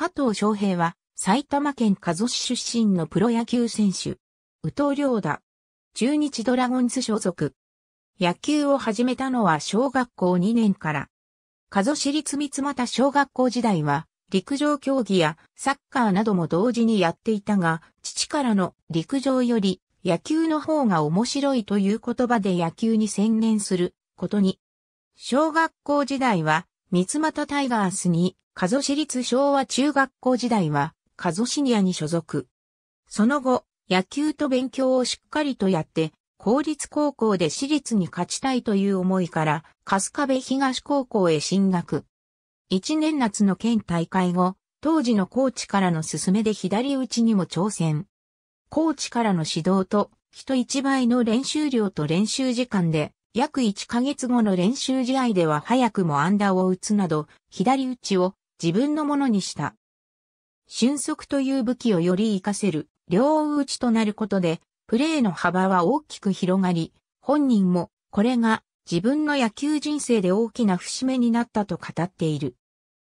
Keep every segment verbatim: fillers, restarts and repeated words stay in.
加藤翔平は埼玉県加須市出身のプロ野球選手。宇藤亮太。中日ドラゴンズ所属。野球を始めたのは小学校にねんから。加須市立三俣小学校時代は陸上競技やサッカーなども同時にやっていたが、父からの陸上より野球の方が面白いという言葉で野球に専念することに。小学校時代は三俣タイガースに、加須市立昭和中学校時代は加須シニアに所属。その後、野球と勉強をしっかりとやって、公立高校で私立に勝ちたいという思いから、春日部東高校へ進学。一年夏の県大会後、当時のコーチからの勧めで左打ちにも挑戦。コーチからの指導と、人一倍の練習量と練習時間で、約いっかげつごの練習試合では早くも安打を打つなど、左打ちを自分のものにした。俊足という武器をより活かせる、両打ちとなることで、プレーの幅は大きく広がり、本人もこれが自分の野球人生で大きな節目になったと語っている。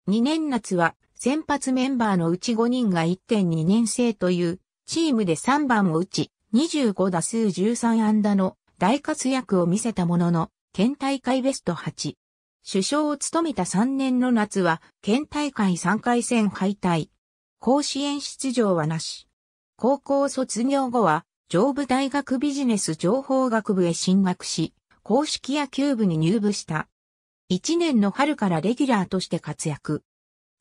にねん夏は先発メンバーのうちごにんが いってんにねん生というチームでさんばんを打ち、にじゅうごだすうじゅうさんあんだの大活躍を見せたものの、県大会ベストはち。主将を務めたさんねんの夏は県大会さんかいせん敗退。甲子園出場はなし。高校卒業後は、上武大学ビジネス情報学部へ進学し、硬式野球部に入部した。いちねんの春からレギュラーとして活躍。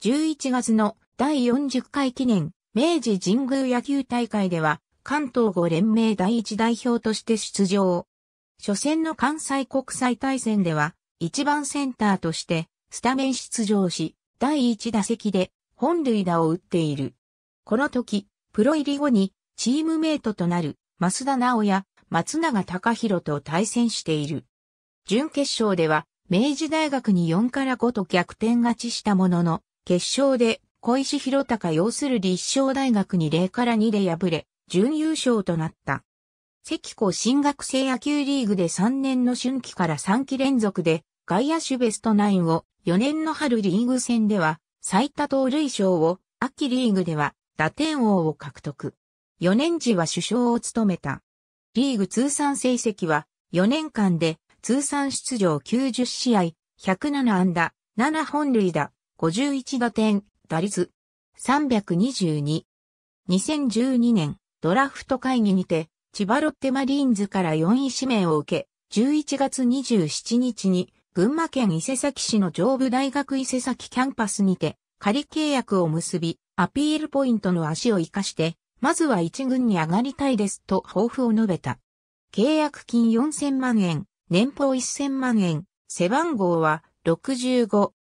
じゅういちがつのだいよんじゅっかい記念明治神宮野球大会では、関東ご連盟第一代表として出場。初戦の関西国際大戦では、いちばんセンターとしてスタメン出場し、だいいちだせきで本塁打を打っている。この時、プロ入り後に、チームメイトとなる、増田直や、松永貴弘と対戦している。準決勝では、明治大学によんからごと逆転勝ちしたものの、決勝で、小石弘隆擁する立正大学にゼロからにで敗れ、準優勝となった。関高新学生野球リーグでさんねんの春季からさんき連続で、外野手ベストナインを、よねんの春リーグ戦では、最多盗塁賞を、秋リーグでは、打点王を獲得。よねん時は主将を務めた。リーグ通算成績はよねんかんで通算出場きゅうじゅっしあい、ひゃくななあんだ、ななほんるいだ、ごじゅういちだてん、打率さんわりにぶに。にせんじゅうにねんドラフト会議にて千葉ロッテマリーンズからよんい指名を受け、じゅういちがつにじゅうしちにちに群馬県伊勢崎市の上武大学伊勢崎キャンパスにて仮契約を結び、アピールポイントの足を生かして、まずは一軍に上がりたいですと抱負を述べた。契約金よんせんまんえん、年俸せんまんえん、背番号はろくじゅうご。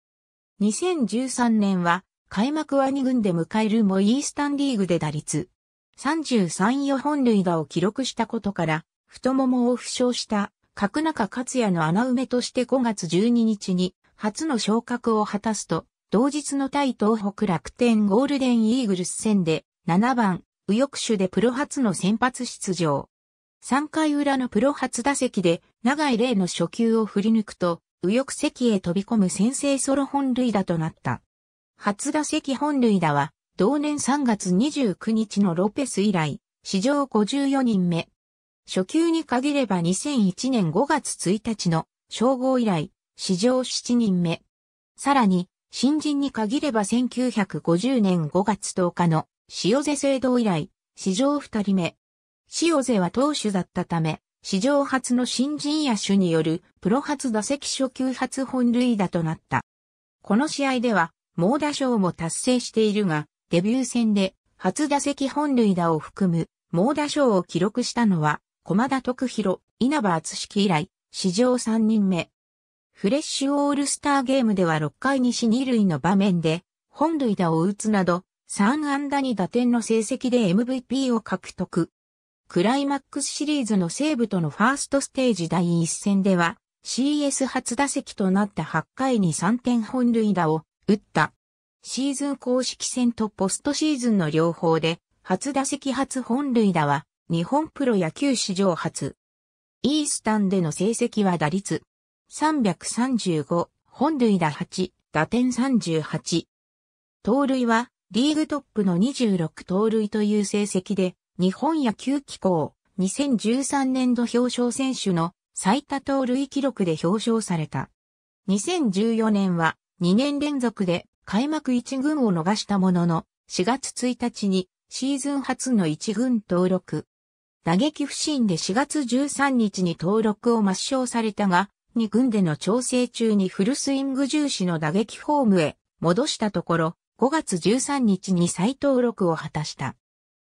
にせんじゅうさんねんは開幕はにぐんで迎えるもイースタンリーグで打率さんじゅうさんよんほんるいだを記録したことから、太ももを負傷した角中克也の穴埋めとしてごがつじゅうににちに初の昇格を果たすと、同日の対東北楽天ゴールデンイーグルス戦でななばん。右翼手でプロ初の先発出場。さんかい裏のプロ初打席で永井玲の初球を振り抜くと右翼席へ飛び込む先制ソロ本塁打となった。初打席本塁打は同年さんがつにじゅうくにちのロペス以来、史上ごじゅうよにんめ。初球に限ればにせんいちねんごがつついたちの称号以来、史上しちにんめ。さらに新人に限ればせんきゅうひゃくごじゅうねんごがつとおかの塩瀬聖堂以来、史上ふたりめ。塩瀬は投手だったため、史上初の新人野手によるプロ初打席初球初本塁打となった。この試合では、猛打賞も達成しているが、デビュー戦で初打席本塁打を含む猛打賞を記録したのは、駒田徳弘、稲葉篤紀以来、史上さんにんめ。フレッシュオールスターゲームではろっかい西二塁の場面で、本塁打を打つなど、さんあんだにだてんの成績で エムブイピー を獲得。クライマックスシリーズの西武とのファーストステージだいいっ戦では シーエス 初打席となったはちかいにさんてん本塁打を打った。シーズン公式戦とポストシーズンの両方で初打席初本塁打は日本プロ野球史上初。イースタンでの成績は打率さんわりさんぶご、本塁打はち、打点さんじゅうはち。盗塁はリーグトップのにじゅうろく盗塁という成績で、日本野球機構にせんじゅうさんねんど表彰選手の最多盗塁記録で表彰された。にせんじゅうよねんはにねん連続で開幕いちぐんを逃したものの、しがつついたちにシーズン初のいちぐん登録。打撃不振でしがつじゅうさんにちに登録を抹消されたが、にぐんでの調整中にフルスイング重視の打撃フォームへ戻したところ、ごがつじゅうさんにちに再登録を果たした。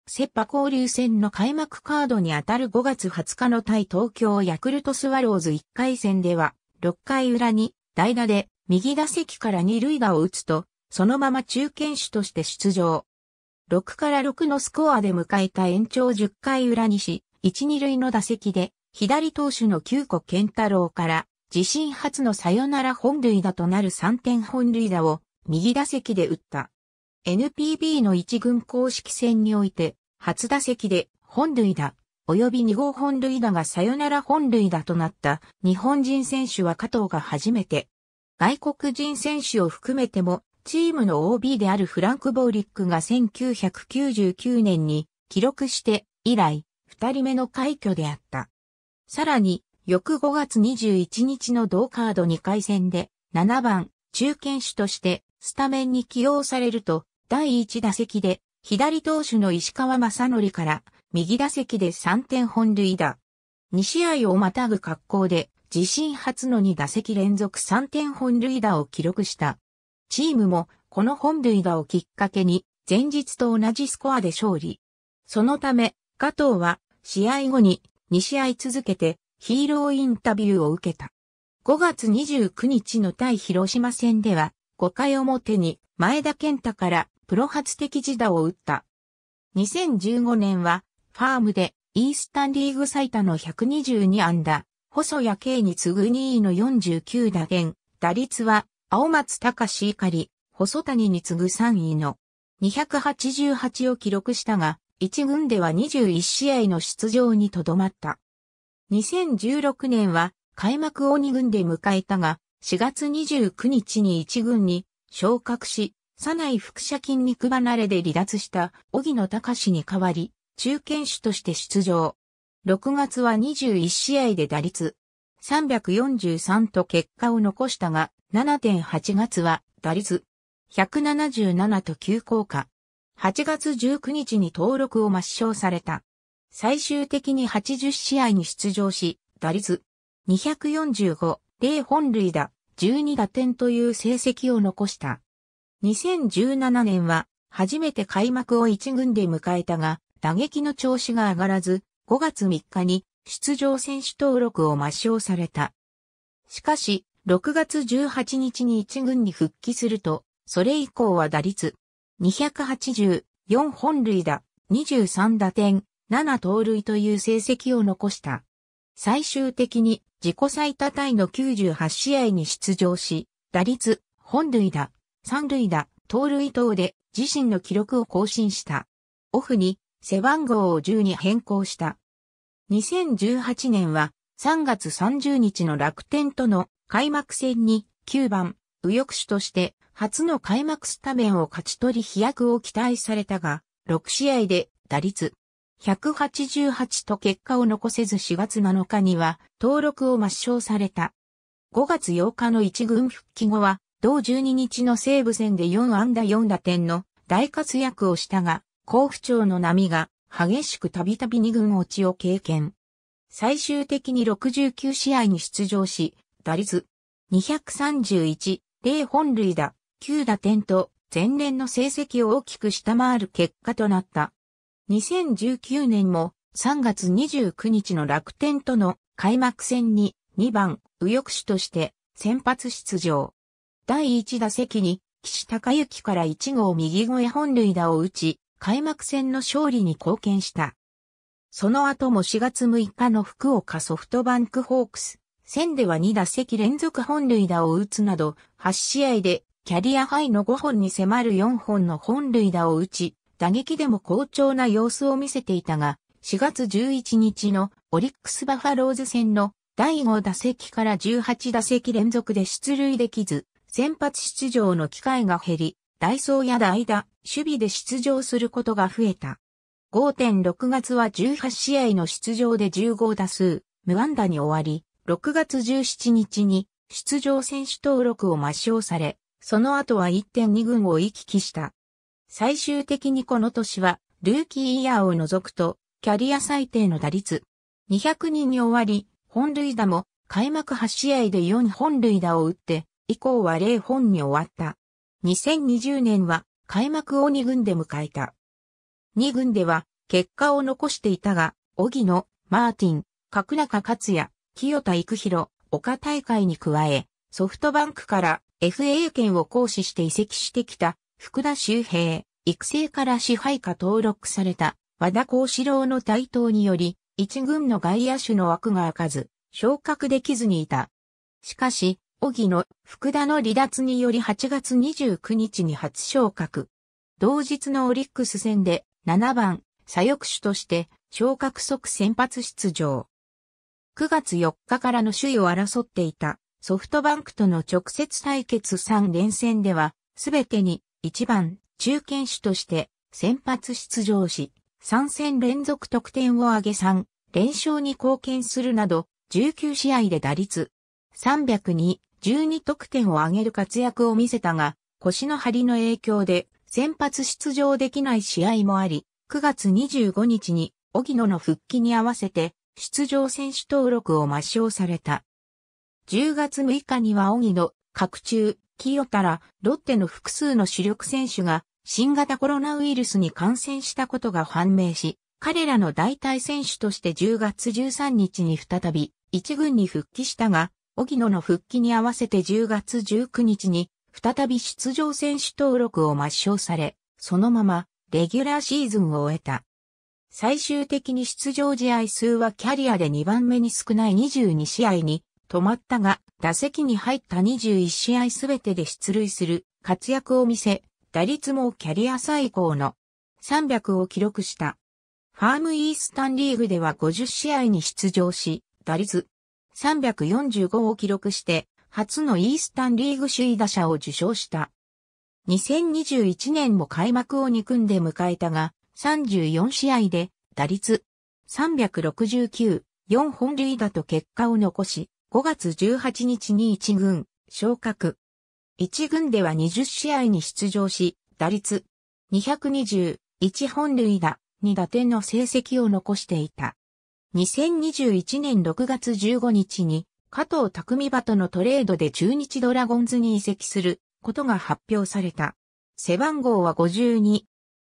セパ交流戦の開幕カードにあたるごがつはつかの対東京ヤクルトスワローズいっかいせんでは、ろっかいうらに代打で右打席から二塁打を打つと、そのまま中堅手として出場。ろくからろくのスコアで迎えた延長じゅっかいうら西、いち、にるいの打席で、左投手のきゅうこ健太郎から、自身初のサヨナラ本塁打となるさんてんほんるいだを、右打席で打った。エヌピービー のいちぐん公式戦において、初打席で本塁打、及びにごうほんるいだがサヨナラ本塁打となった日本人選手は加藤が初めて。外国人選手を含めても、チームの オービー であるフランク・ボーリックがせんきゅうひゃくきゅうじゅうきゅうねんに記録して以来、ふたりめの快挙であった。さらに、翌ごがつにじゅういちにちの同カードにかいせんで、ななばん、中堅手として、スタメンに起用されると、だいいちだせきで、左投手の石川雅規から、右打席でさんてんほんるいだ。にしあいをまたぐ格好で、自身初のにだせきれんぞくさんてんほんるいだを記録した。チームも、この本塁打をきっかけに、前日と同じスコアで勝利。そのため、加藤は、試合後に、にしあい続けて、ヒーローインタビューを受けた。ごがつにじゅうくにちの対広島戦では、ごかいおもてに前田健太からプロ初的自打を打った。にせんじゅうごねんはファームでイースタンリーグ最多のひゃくにじゅうにあんだ、細谷圭に次ぐにいのよんじゅうきゅうだてん、打率は青松隆以下り、細谷に次ぐさんいのにひゃくはちじゅうはちを記録したが、いちぐんではにじゅういちしあいの出場にとどまった。にせんじゅうろくねんは開幕をにぐんで迎えたが、しがつにじゅうくにちにいちぐんに昇格し、左内腹斜筋肉離れで離脱した荻野貴に代わり、中堅手として出場。ろくがつはにじゅういちしあいで打率さんよんさんと結果を残したが、しちがつはちがつは打率ひゃくななじゅうななと急降下。はちがつじゅうくにちに登録を抹消された。最終的にはちじゅうしあいに出場し、打率によんご。ぜろほんるいだ、じゅうにだてんという成績を残した。にせんじゅうななねんは、初めて開幕をいちぐんで迎えたが、打撃の調子が上がらず、ごがつみっかに出場選手登録を抹消された。しかし、ろくがつじゅうはちにちにいちぐんに復帰すると、それ以降は打率にはちぜろ、よんほんるいだ、にじゅうさんだてん、ななとうるいという成績を残した。最終的に、自己最多タイのきゅうじゅうはちしあいに出場し、打率、本塁打、三塁打、盗塁等で自身の記録を更新した。オフに背番号をじゅうに変更した。にせんじゅうはちねんはさんがつさんじゅうにちの楽天との開幕戦にきゅうばん、右翼手として初の開幕スタメンを勝ち取り飛躍を期待されたが、ろくしあいで打率ひゃくはちじゅうはちと結果を残せずしがつなのかには登録を抹消された。ごがつようかのいちぐん復帰後は同じゅうににちの西武戦でよんあんだよんだてんの大活躍をしたが、好不調の波が激しくたびたびにぐん落ちを経験。最終的にろくじゅうきゅうしあいに出場し、打率にさんいち、ぜろほんるいだ、きゅうだてんと前年の成績を大きく下回る結果となった。にせんじゅうきゅうねんもさんがつにじゅうくにちの楽天との開幕戦ににばん右翼手として先発出場。だいいちだせきに岸孝之からいちごう右越え本塁打を打ち、開幕戦の勝利に貢献した。その後もしがつむいかの福岡ソフトバンクホークス戦ではにだせきれんぞく本塁打を打つなど、はちしあいでキャリアハイのごほんに迫るよんほんの本塁打を打ち、打撃でも好調な様子を見せていたが、しがつじゅういちにちのオリックスバファローズ戦のだいごだせきからじゅうはちだせきれんぞくで出塁できず、先発出場の機会が減り、代走や代打、守備で出場することが増えた。ごがつ ろくがつはじゅうはちしあいの出場でじゅうごだすう、無安打に終わり、ろくがつじゅうしちにちに出場選手登録を抹消され、その後は いってんに 軍を行き来した。最終的にこの年は、ルーキーイヤーを除くと、キャリア最低の打率にひゃくにに終わり、本塁打も開幕はちしあいでよんほんるいだを打って、以降はゼロほんに終わった。にせんにじゅうねんは開幕をにぐんで迎えた。にぐんでは結果を残していたが、荻野、マーティン、角中勝也、清田育弘、岡大会に加え、ソフトバンクから エフエー 権を行使して移籍してきた福田周平、育成から支配下登録された和田幸四郎の台頭により、一軍の外野手の枠が開かず、昇格できずにいた。しかし、荻野、福田の離脱によりはちがつにじゅうくにちに初昇格。同日のオリックス戦でななばん、左翼手として昇格即先発出場。くがつよっかからの首位を争っていたソフトバンクとの直接対決さんれんせんでは、すべてにいちばん中堅手として先発出場し、さんせんれんぞく得点を挙げさんれんしょうに貢献するなど、じゅうきゅうしあいで打率さんわりにぶ、じゅうにとくてんを挙げる活躍を見せたが、腰の張りの影響で先発出場できない試合もあり、くがつにじゅうごにちに荻野の復帰に合わせて出場選手登録を抹消された。じゅうがつむいかには荻野、角中、清田ら、ロッテの複数の主力選手が新型コロナウイルスに感染したことが判明し、彼らの代替選手としてじゅうがつじゅうさんにちに再び一軍に復帰したが、荻野の復帰に合わせてじゅうがつじゅうくにちに再び出場選手登録を抹消され、そのままレギュラーシーズンを終えた。最終的に出場試合数はキャリアでにばんめに少ないにじゅうにしあいに止まったが、打席に入ったにじゅういちしあいすべてで出塁する活躍を見せ、打率もキャリア最高のさんわりを記録した。ファームイースタンリーグではごじゅっしあいに出場し、打率さんわりよんじゅうごを記録して、初のイースタンリーグ首位打者を受賞した。にせんにじゅういちねんも開幕をにぐんで迎えたが、さんじゅうよんしあいで、打率さんわりろくじゅうきゅう、よんほんるいだと結果を残し、ごがつじゅうはちにちに一軍、昇格。一軍ではにじゅっしあいに出場し、打率にわりにぶ、いちほんるいだ、にだてんの成績を残していた。にせんにじゅういちねんろくがつじゅうごにちに加藤匠馬とのトレードで中日ドラゴンズに移籍することが発表された。背番号はごじゅうに。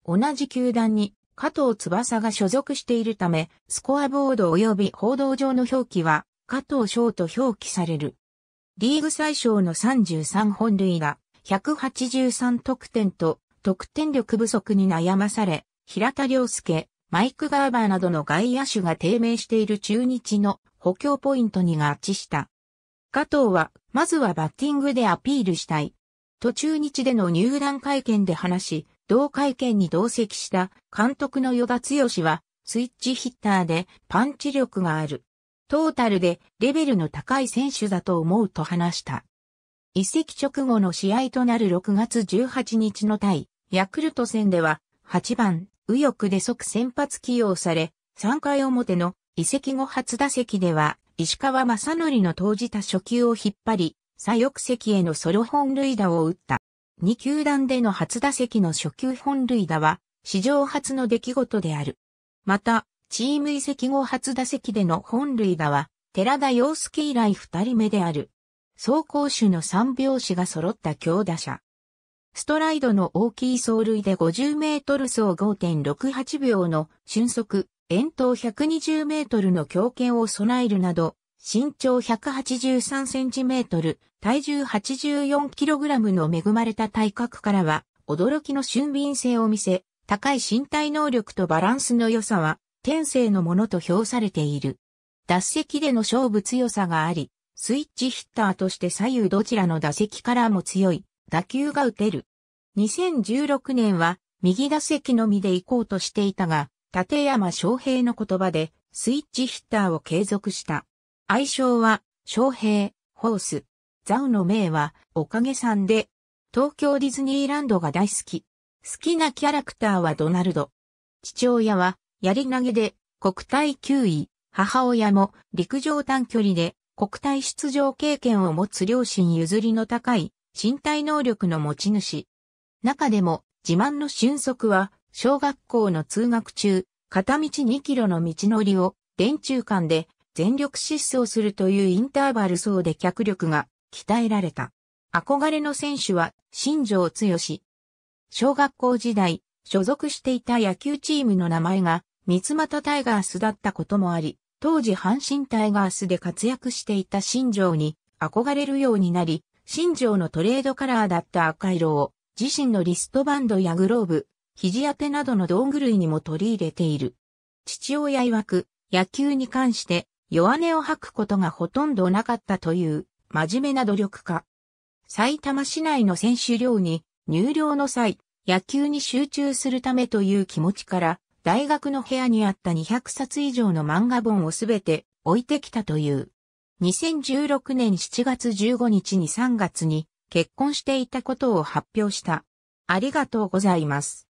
同じ球団に加藤翼が所属しているため、スコアボード及び報道上の表記は加藤翔と表記される。リーグ最小のさんじゅうさんほんるいだ、ひゃくはちじゅうさんとくてんと得点力不足に悩まされ、平田良介、マイク・ガーバーなどの外野手が低迷している中日の補強ポイントに合致した。加藤は、まずはバッティングでアピールしたい。と中日での入団会見で話し、同会見に同席した監督の与田剛は、スイッチヒッターでパンチ力がある。トータルでレベルの高い選手だと思うと話した。移籍直後の試合となるろくがつじゅうはちにちの対ヤクルト戦では、はちばん。右翼で即先発起用され、さんかいおもての移籍後初打席では、石川雅規の投じた初球を引っ張り、左翼席へのソロ本塁打を打った。にきゅうだんでの初打席の初球本塁打は、史上初の出来事である。また、チーム移籍後初打席での本塁打は、寺田陽介以来ふたりめである。走攻守のさんびょうしが揃った強打者。ストライドの大きい走塁でごじゅうメートルそう ごてんろくはちびょうの瞬速、遠投ひゃくにじゅうメートルの強肩を備えるなど、身長ひゃくはちじゅうさんセンチメートル、体重 はちじゅうよんキログラム の恵まれた体格からは、驚きの俊敏性を見せ、高い身体能力とバランスの良さは、天性のものと評されている。打席での勝負強さがあり、スイッチヒッターとして左右どちらの打席からも強い。打球が打てる。にせんじゅうろくねんは右打席のみで行こうとしていたが、立山翔平の言葉でスイッチヒッターを継続した。愛称は翔平、ホース。座右の銘はおかげさんで。東京ディズニーランドが大好き。好きなキャラクターはドナルド。父親はやり投げで国体きゅうい、母親も陸上短距離で国体出場経験を持つ両親譲りの高い身体能力の持ち主。中でも自慢の俊足は小学校の通学中、片道にキロの道のりを電柱間で全力疾走するというインターバル走で脚力が鍛えられた。憧れの選手は新庄剛志。小学校時代、所属していた野球チームの名前が三俣タイガースだったこともあり、当時阪神タイガースで活躍していた新庄に憧れるようになり、新庄のトレードカラーだった赤色を自身のリストバンドやグローブ、肘当てなどの道具類にも取り入れている。父親曰く、野球に関して弱音を吐くことがほとんどなかったという真面目な努力家。埼玉市内の選手寮に入寮の際、野球に集中するためという気持ちから、大学の部屋にあったにひゃくさつ以上の漫画本をすべて置いてきたという。にせんじゅうろくねんしちがつじゅうごにちにさんがつに結婚していたことを発表した。ありがとうございます。